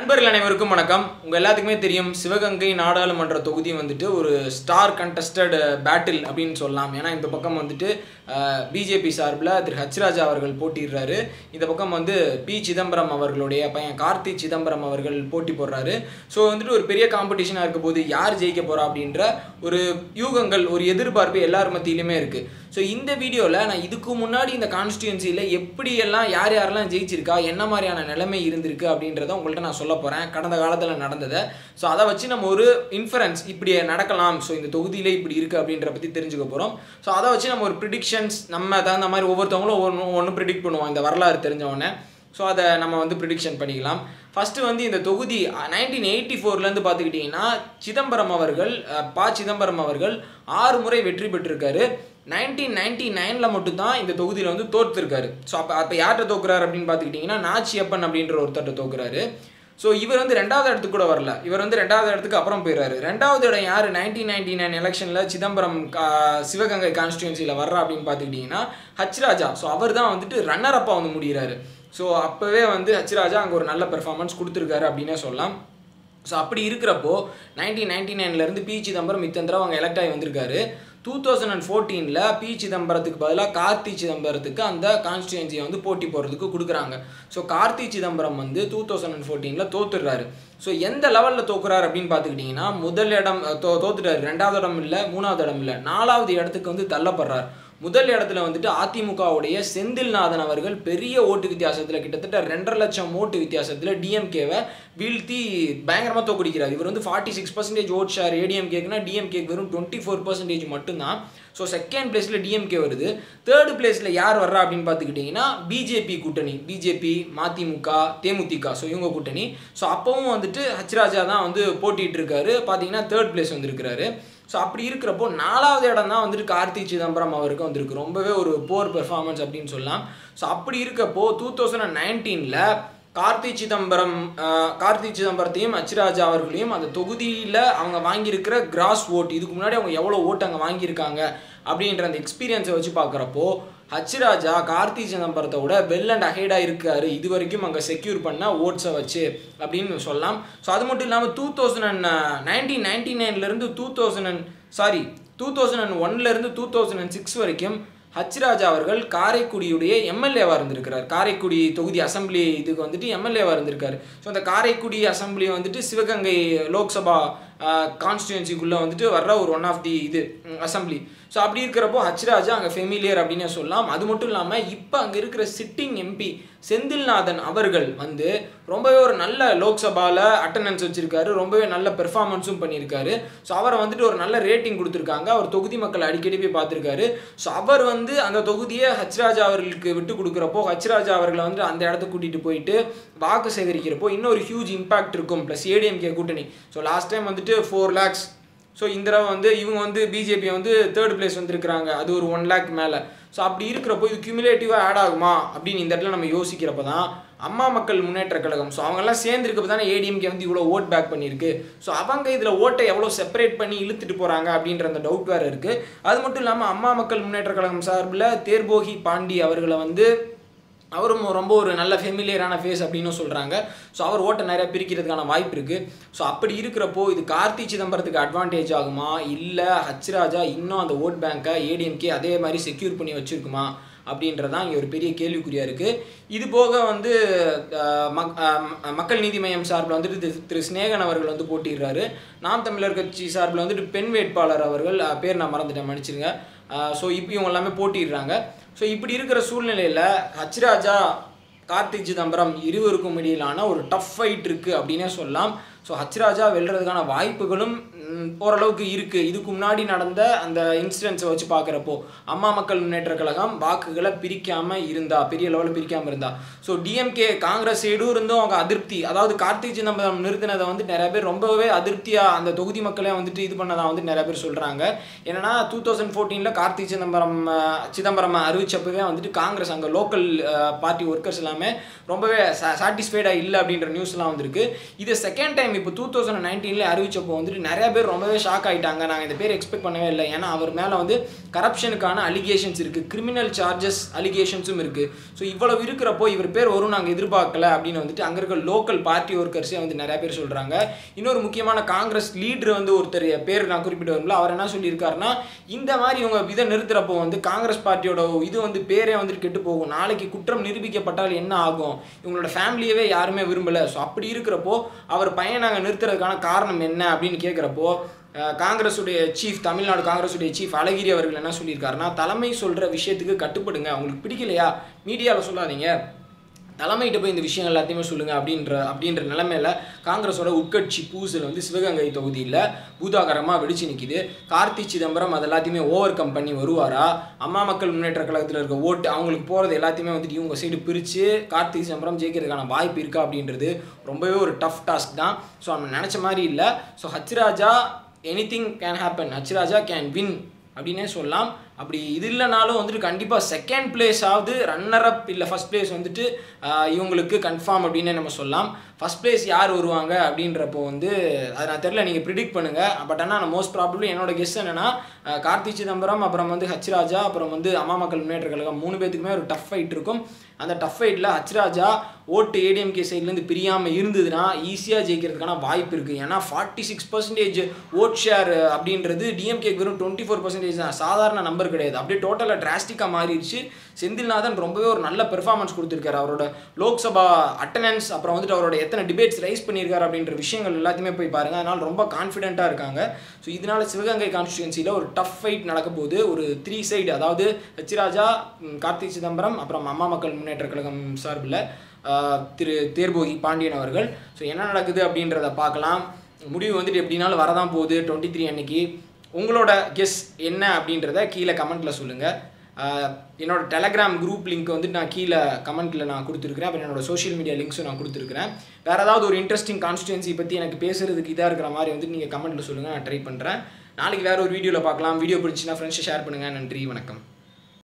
நண்பர்கள் அனைவருக்கும் வணக்கம் உங்க எல்லாத்துக்குமே தெரியும் சிவகங்கை நாடாளுமன்ற தொகுதி வந்துட்டு ஒரு ஸ்டார் கண்டெஸ்டட் பேட்டில் அப்படினு சொல்லலாம் ஏனா இந்த பக்கம் வந்துட்டு बीजेपी சார்பில் திரு H. Raja அவர்கள் போட்டியிறாரு இந்த பக்கம் வந்து P Chidambaram அவர்களுடைய பையன் கார்த்தி சிதம்பரம் அவர்கள் போட்டி போறாரு சோ வந்துட்டு ஒரு பெரிய காம்படிஷனா இருக்க போது யார் ஜெயிக்க போறா அப்படின்ற ஒரு யூகங்கள் ஒரு எதிர்பார்ப்பு எல்லார் மத்தியிலுமே இருக்கு சோ இந்த வீடியோல நான் இதுக்கு முன்னாடி இந்த கான்ஸ்டிட்யூன்சில எப்படி எல்லாம் யார் யாரெல்லாம் ஜெயிச்சிருக்கா என்ன மாதிரியான நிலைமை இருந்திருக்கு அப்படின்றத உங்களுக்கு நான் சொல்ல போறேன் கடந்த காலத்துல நடந்தத சோ அத வச்சு நம்ம ஒரு இன்ஃபரன்ஸ் இப்படி நடக்கலாம் சோ இந்த தொகுதியில இப்படி இருக்கு அப்படிங்கற பத்தி தெரிஞ்சுக்க போறோம் சோ அத வச்சு நம்ம ஒரு பிரெடிக்ஷன்ஸ் நம்ம அந்த மாதிரி ஒவ்வொருத்தங்களும் ஒவ்வொரு பிரெடிக்ட் பண்ணுவாங்க இந்த வரலாறு தெரிஞ்சவனே சோ அத நம்ம வந்து பிரெடிக்ஷன் பண்ணிக்கலாம் First வந்து இந்த தொகுதி 1984 ல இருந்து பாத்துக்கிட்டீங்கன்னா சிதம்பரம் அவர்கள் ப சிதம்பரம் அவர்கள் 6 முறை வெற்றி பெற்றிருக்காரு 1999 ல மட்டும் தான் இந்த தொகுதியில வந்து தோத்துட்டாரு சோ அப்ப யாரை தோக்குறாரு அப்படினு பாத்துக்கிட்டீங்கன்னா நாச்சியப்பன் அப்படிங்கற ஒருத்தரை தோக்குறாரு So, இவர் வந்து இரண்டாவது இடத்துக்கு கூட வரல இவர் வந்து இரண்டாவது இடத்துக்கு அப்புறம் போயிராரு இரண்டாவது இடம் யாரு 1999 எலெக்ஷன்ல சிதம்பரம் சிவகங்கை கான்ஸ்டிட்யூன்சில வர்றா அப்படினு பாத்துக்கிட்டீங்கன்னா H. Raja சோ அவர்தான் வந்துட்டு ரன்னர் அப்பா வந்து முடிறாரு சோ அப்பவே வந்து H. Raja அங்க ஒரு நல்ல பெர்ஃபார்மன்ஸ் கொடுத்திருக்காரு அப்படினே சொல்லலாம் சோ அப்படி இருக்கறப்போ 1999 ல இருந்து P Chidambaram இத்தந்தரா அவங்க எலெக்ட் ஆகி வந்திருக்காரு 2014 ல P Chidambaramத்துக்கு பதிலா கார்த்தி சிதம்பரத்துக்கு அந்த கான்ஸ்டிட்யூன்சியை வந்து போட்டி போறதுக்கு குடுக்குறாங்க சோ கார்த்தி சிதம்பரம் வந்து 2014 ல தோத்துறாரு சோ எந்த லெவல்ல தோக்குறார் அப்படினு பாத்துக்கிட்டீங்கன்னா முதல் இடம் தோத்துறாரு இரண்டாவது இடம் இல்ல மூணாவது இடம் இல்ல நான்காவது இடத்துக்கு வந்து தள்ளப்படுறார் முதல் இடத்துல வந்துட்டு ADMKவோட செந்தில்நாதன் அவர்கள் பெரிய ஓட்டு வித்தியாசத்துல கிட்டத்தட்ட 2.5 லட்சம் ஓட்டு வித்தியாசத்துல DMKவை வீழ்த்தி பயங்கரமா தோக்குடிக்கிறார் இவர் வந்து 46% ஓட் ஷேர் ADMKக்குனா DMKக்கு வெறும் 24% மட்டும் தான் சோ செகண்ட் பிளேஸ்ல DMK வருது தேர்ட் பிளேஸ்ல யார் வர்றா அப்படினு பாத்துக்கிட்டீங்கன்னா BJP கூட்டணி BJP மதிமுக தேமுதிக சோ இவங்க கூட்டணி சோ அப்பவும் வந்துட்டு H. Raja தான் வந்து போட்டிட்டு இருக்காரு பாத்தீங்கன்னா தேர்ட் பிளேஸ் வந்திருக்காரு சோ அப்படி இருக்கறப்போ நான்காவது இடம் தான் வந்துட்டு கார்த்தி சிதம்பரம் அவருக்கு வந்திருக்கு ரொம்பவே ஒரு போர் பெர்ஃபார்மன்ஸ் அப்படினு சொல்லலாம் சோ அப்படி இருக்கப்போ 2019 ல கார்த்தி சிதம்பரத்தையும் H. Raja அவர்களையும் அந்த தொகுதியில அவங்க வாங்கி இருக்கிற கிராஸ் வோட் இதுக்கு முன்னாடி அவங்க எவ்வளவு வோட் அங்க வாங்கி இருக்காங்க அப்படின்ற அந்த எக்ஸ்பீரியன்ஸ் வச்சு பார்க்கறப்போ H. Raja கார்த்தி சிதம்பரத்தோட வெல் அண்ட் அஹெடா இருக்காரு இதுவரைக்கும் அங்க செக்யூர் பண்ண வோட்ஸ் வச்சு அப்படினு சொல்லலாம் சோ அது மட்டும் இல்லாம 1999 ல இருந்து 2001 ல இருந்து 2006 வரைக்கும் H. Raja அவர்கள் காரைக்குடியுடைய MLA வா இருந்திருக்கார் காரைக்குடி தொகுதி அசெம்பிளி இதுக்கு வந்துட்டு MLA வா இருந்திருக்கார் சோ அந்த காரைக்குடி அசெம்பிளி வந்துட்டு சிவகங்கை லோக்சபா கான்ஸ்டிட்யூன்சிக்குள்ள வந்துட்டு வர்ற ஒரு ஒன் ஆஃப் தி இது அசெம்பிளி சோ அப்படி இருக்கறப்போ H. Raja அங்க ஃபேமிலியர் அப்படினே சொல்லலாம் அது மட்டும் இல்லாம இப்ப அங்க இருக்கிற சிட்டிங் எம்பி செந்தில்நாதன் அவர்கள் வந்து ரொம்பவே ஒரு நல்ல லோக்சபால அட்டெண்டன்ஸ் வச்சிருக்காரு ரொம்பவே நல்ல பெர்ஃபார்மன்ஸும் பண்ணிருக்காரு சோ அவர் வந்துட்டு ஒரு நல்ல ரேட்டிங் கொடுத்திருக்காங்க அவர் தொகுதி மக்கள் அடிக்கடி போய் பாத்துருக்காரு சோ அவர் வந்து அந்த தொகுதியை H. Raja அவர்களுக்கு விட்டு கொடுக்கறப்போ H. Raja அவர்களை வந்து அந்த இடத்துக்கு கூட்டிட்டு போயிட்டு வாக்கு சேகரிக்கிறப்போ இன்னொரு ஹியூஜ் இம்பாக்ட் இருக்கும் ப்ளஸ் ADMK கூட்டணி சோ லாஸ்ட் டைம் வந்துட்டு 4 lakhs So, இந்திரா வந்து இவங்க வந்து बीजेपी வந்து third place வந்திருக்காங்க அது ஒரு 1 lakh மேல சோ அப்படி இருக்குறப்போ இது cumulative-ஆ ஆட் ஆகுமா அப்படி இந்த இடத்துல நம்ம யோசிக்கிறப்ப தான் அம்மா மக்கள் முன்னேற்ற கழகம் சோ அவங்க எல்லாம் சேர்ந்து இருக்கப்ப தான் ADMK வந்து இவ்வளவு வோட் பேக் பண்ணிருக்கு சோ அவங்க இதல வோட்டை எவ்வளவு செப்பரேட் பண்ணி இழுத்துட்டு போறாங்க அப்படிங்கற அந்த டவுட் வேற இருக்கு அது மட்டும் இல்லாம அம்மா மக்கள் முன்னேற்ற கழகம் சார்பில தேர்போகி பாண்டி அவர்களை வந்து அவரும் ரொம்ப ஒரு நல்ல ஃபேமிலியரான ஃபேஸ் அப்படினு சொல்றாங்க சோ அவர் ஓட்ட நிறைய பிரிக்கிறதுக்கான வாய்ப்பு இருக்கு சோ அப்படி இருக்கறப்போ இது கார்த்தி சிதம்பரத்துக்கு அட்வான்டேஜ் ஆகுமா இல்ல H. Raja இன்னும் அந்த வோட் பேங்கை ADMK அதே மாதிரி செக்யூர் பண்ணி வச்சிருக்குமா அப்படின்றத தான் இங்க ஒரு பெரிய கேள்விக்குறியா இருக்கு இது போக வந்து மக்கள் நீதி மய்யம் சார்பில் வந்து திரு ஸ்நேகன் அவர்கள் வந்து போட்டியிறாரு நாம் தமிழர் கட்சி சார்பில் வந்து பெண் வேட்பாளர் அவர்கள் பேர் நான் மறந்துட்டேன் மன்னிச்சிடுங்க சோ இப்போ இவங்க எல்லாமே போட்டியிறாங்க சோ இப்படி இருக்கிற சூழ்நிலையில H. Raja கார்த்தி சிதம்பரம் இருவருக்கும் இடையிலான ஒரு டஃப் ஃபைட் இருக்கு அப்படினே சொல்லலாம் சோ H. Raja வெல்றதுக்கான வாய்ப்புகளும் ஓரளவுக்கு இருக்கு இதுக்கு முன்னாடி நடந்த அந்த இன்சிடென்ட்ஸ் வச்சு பார்க்கறப்போ அம்மா மக்கள் முன்னேற்ற கழகம் வாக்குகளை பிரிக்காம இருந்தா பெரிய லெவல்ல பிரிக்காம இருந்தா சோ DMK காங்கிரஸ் சைடு இருந்தும் அவங்க அதிருப்தி அதாவது கார்த்தி சிதம்பரம் நிறுத்தினதை வந்து நிறைய பேர் ரொம்பவே அதிருப்தியா அந்த தொகுதி மக்களே வந்துட்டு இது பண்ணதா வந்து நிறைய பேர் சொல்றாங்க ஏன்னா 2014 ல கார்த்தி சிதம்பரம் அறிவிச்சப்பவே வந்துட்டு காங்கிரஸ் அங்க லோக்கல் பார்ட்டி வர்க்கர்ஸ் எல்லாமே ரொம்பவே சாட்டிஸ்ஃபைடா இல்ல அப்படிங்கற நியூஸ்லாம் வந்திருக்கு இது செகண்ட் டைம் இப்ப 2019 ல அறிவிச்சப்போ வந்துட்டு நிறைய பேர் ரொம்பவே ஷாக் ஆயிட்டாங்க. நாங்கள் இந்த பேர் எக்ஸ்பெக்ட் பண்ணவே இல்லை. ஏன்னா அவர் மேலே வந்து கரப்ஷனுக்கான அலிகேஷன்ஸ் இருக்குது, கிரிமினல் சார்ஜஸ் அலிகேஷன்ஸும் இருக்குது. ஸோ இவ்வளவு இருக்கிறப்போ இவர் பேர் வரும் நாங்கள் எதிர்பார்க்கல அப்படின்னு வந்துட்டு அங்கே இருக்க லோக்கல் பார்ட்டி ஒர்க்கர்ஸே வந்து நிறைய பேர் சொல்கிறாங்க. இன்னொரு முக்கியமான காங்கிரஸ் லீடர் வந்து ஒருத்தர் பேர் நான் குறிப்பிட்டு வரும்ல, அவர் என்ன சொல்லியிருக்காருன்னா இந்த மாதிரி இவங்க இதை நிறுத்துறப்போ வந்து காங்கிரஸ் பார்ட்டியோட இது வந்து பேரே வந்துட்டு கெட்டு போகும், நாளைக்கு குற்றம் நிரூபிக்கப்பட்டால் என்ன ஆகும், இவங்களோட ஃபேமிலியவே யாருமே விரும்பலை. ஸோ அப்படி இருக்கிறப்போ அவர் பையன் நாங்கள் நிறுத்துறதுக்கான காரணம் என்ன அப்படின்னு கேட்குறப்போ காங்கிரஸுடைய சீஃப், தமிழ்நாடு காங்கிரஸுடைய சீஃப் அழகிரி அவர்கள் என்ன சொல்லியிருக்காருன்னா தலைமை சொல்கிற விஷயத்துக்கு கட்டுப்படுங்க, அவங்களுக்கு பிடிக்கலையா மீடியாவில் சொல்லாதீங்க, தலைமையிட்ட போய் இந்த விஷயம் எல்லாத்தையுமே சொல்லுங்கள் அப்படின்ற நிலைமையில் காங்கிரஸோட உட்கட்சி பூசல் வந்து சிவகங்கை தொகுதியில் பூதாகரமாக வெடிச்சு நிற்கிது. கார்த்தி சிதம்பரம் அது எல்லாத்தையுமே ஓவர் கம் பண்ணி வருவாரா? அம்மா மக்கள் முன்னேற்ற கழகத்தில் இருக்க ஓட்டு அவங்களுக்கு போகிறது எல்லாத்தையுமே வந்துட்டு இவங்க சைடு பிரித்து கார்த்தி சிதம்பரம் ஜெயிக்கிறதுக்கான வாய்ப்பு இருக்கா அப்படின்றது ரொம்பவே ஒரு டஃப் டாஸ்க் தான். ஸோ நம்ம நினச்ச மாதிரி இல்லை. So H Raja anything can happen, H Raja can win அப்படின்னே சொல்லலாம். அப்படி இது இல்லைனாலும் வந்துட்டு கண்டிப்பாக செகண்ட் பிளேஸ் ஆகுது, ரன்னர் அப் இல்லை ஃபஸ்ட் பிளேஸ் வந்துட்டு இவங்களுக்கு கன்ஃபார்ம் அப்படின்னே நம்ம சொல்லலாம். ஃபஸ்ட் பிளேஸ் யார் வருவாங்க அப்படின்றப்போ வந்து அது நான் தெரியல, நீங்கள் ப்ரிடிக்ட் பண்ணுங்கள். பட் ஆனால் நான் மோஸ்ட் ப்ராபப்ளி என்னோட கெஸ் என்னென்னா கார்த்தி சிதம்பரம், அப்புறம் வந்து ஹச் ராஜா, அப்புறம் வந்து அம்மா மக்கள் முன்னேற்ற கழகம், 3 பேத்துக்குமே ஒரு டஃப் ஃபைட் இருக்கும். அந்த டஃப் ஃபைட்டில் ஹச் ராஜா ஓட்டு ஏடிஎம்கே சைட்லேருந்து பிரியாமல் இருந்ததுன்னா ஈஸியாக ஜெயிக்கிறதுக்கான வாய்ப்பு இருக்குது. ஏன்னா 46% ஓட் ஷேர் அப்படின்றது டிஎம்கேக்கு வெறும் 24% தான், சாதாரண நம்பர் கிடையாது. அப்படியே டோட்டலாக டிராஸ்டிக்காக மாறிடுச்சு. செந்தில்நாதன் ரொம்பவே ஒரு நல்ல பெர்ஃபார்மன்ஸ் கொடுத்துருக்காரு. அவரோட லோக்சபா அட்டனன்ஸ், அப்புறம் வந்துட்டு அவரோட எத்தனை டிபேட்ஸ் ரைஸ் பண்ணியிருக்காரு அப்படின்ற விஷயங்கள் எல்லாத்தையுமே போய் பாருங்கள். அதனால் ரொம்ப கான்ஃபிடென்ட்டாக இருக்காங்க. ஸோ இதனால் சிவகங்கை கான்ஸ்டிடுவன்சியில் ஒரு டஃப் ஃபைட் நடக்க போகுது. ஒரு 3 சைடு, அதாவது ஹச் ராஜா, கார்த்தி சிதம்பரம், அப்புறம் அம்மா மக்கள் முன்னேற்ற கழகம் சார்பில் திரு தேர்போகி பாண்டியன் அவர்கள். ஸோ என்ன நடக்குது அப்படின்றத பார்க்கலாம். முடிவு வந்துட்டு எப்படின்னாலும் வரதான் போகுது 23 அன்னைக்கு. உங்களோட கெஸ் என்ன அப்படின்றத கீழே கமெண்ட்டில் சொல்லுங்கள். என்னோடய டெலகிராம் குரூப் லிங்க் வந்துட்டு நான் கீழே கமெண்ட்டில் நான் கொடுத்துருக்குறேன். அப்புறம் என்னோடய சோஷியல் மீடியா லிங்க்ஸும் நான் கொடுத்துருக்குறேன். வேறு ஏதாவது ஒரு இன்ட்ரெஸ்டிங் கான்ஸ்டிடுவன்சி பற்றி எனக்கு பேசுகிறதுக்கு இதாக இருக்கிற மாதிரி வந்துட்டு நீங்கள் கமெண்ட்டில் சொல்லுங்கள், நான் ட்ரை பண்ணுறேன். நாளைக்கு வேறு ஒரு வீடியோவில் பார்க்கலாம். வீடியோ பிடிச்சின்னா ஃப்ரெண்ட்ஸை ஷேர் பண்ணுங்கள். நன்றி, வணக்கம்.